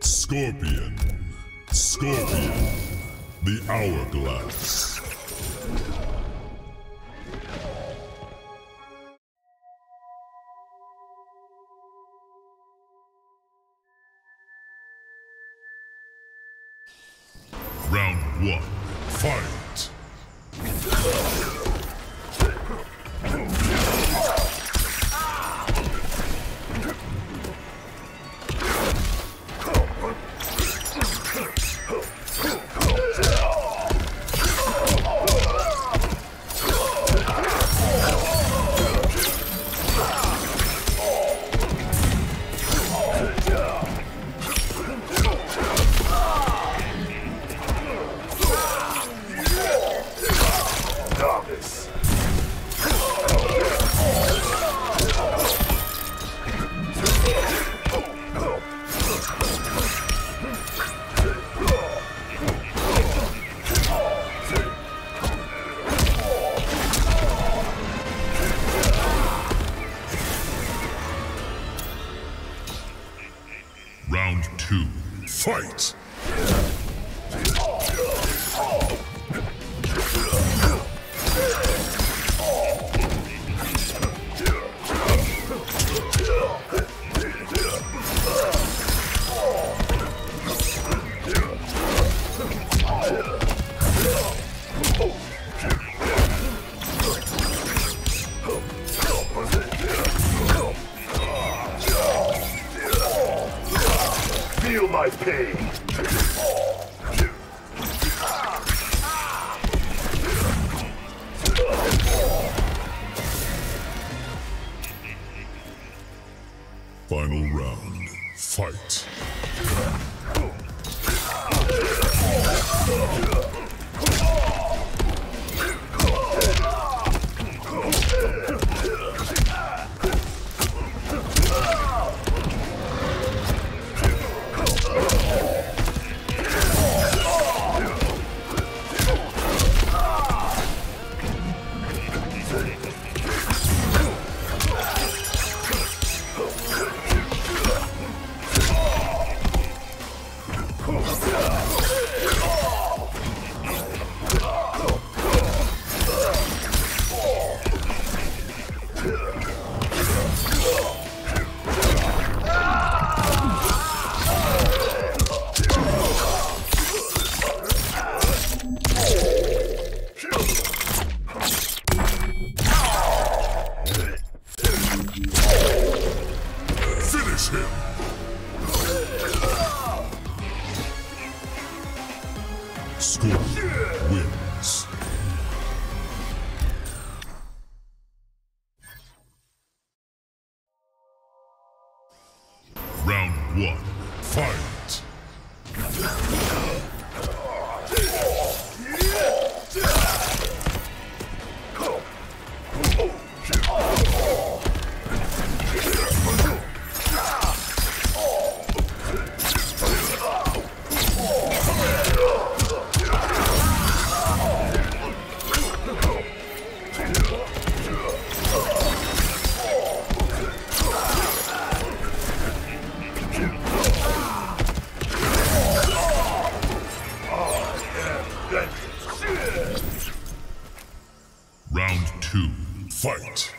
Scorpion, Scorpion, the Hourglass. Round one, fight! Round two, fight! Feel my pain! Final round, fight! Scorpion wins. Round one, fight! Round two, fight!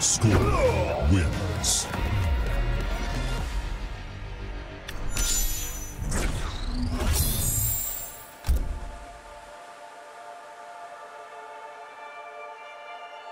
Scorpion wins.